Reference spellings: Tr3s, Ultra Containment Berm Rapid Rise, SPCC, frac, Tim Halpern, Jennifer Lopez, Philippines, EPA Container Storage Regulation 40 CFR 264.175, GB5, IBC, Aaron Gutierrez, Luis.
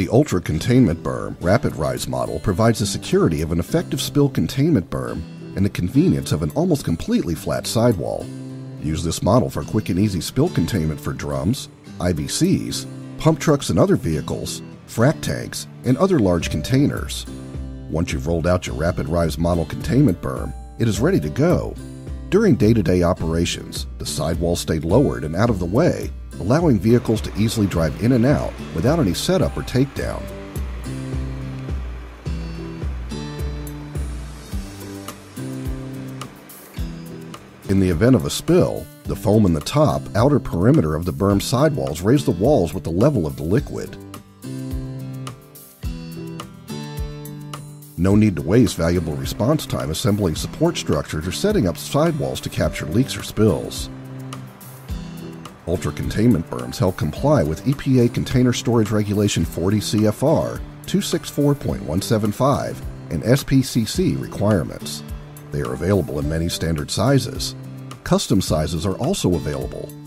The Ultra Containment Berm Rapid Rise model provides the security of an effective spill containment berm and the convenience of an almost completely flat sidewall. Use this model for quick and easy spill containment for drums, IBCs, pump trucks and other vehicles, frac tanks, and other large containers. Once you've rolled out your Rapid Rise model containment berm, it is ready to go. During day-to-day operations, the sidewall stayed lowered and out of the way, allowing vehicles to easily drive in and out without any setup or takedown. In the event of a spill, the foam in the top, outer perimeter of the berm sidewalls raise the walls with the level of the liquid. No need to waste valuable response time assembling support structures or setting up sidewalls to capture leaks or spills. Ultra Containment Berms help comply with EPA Container Storage Regulation 40 CFR 264.175 and SPCC requirements. They are available in many standard sizes. Custom sizes are also available,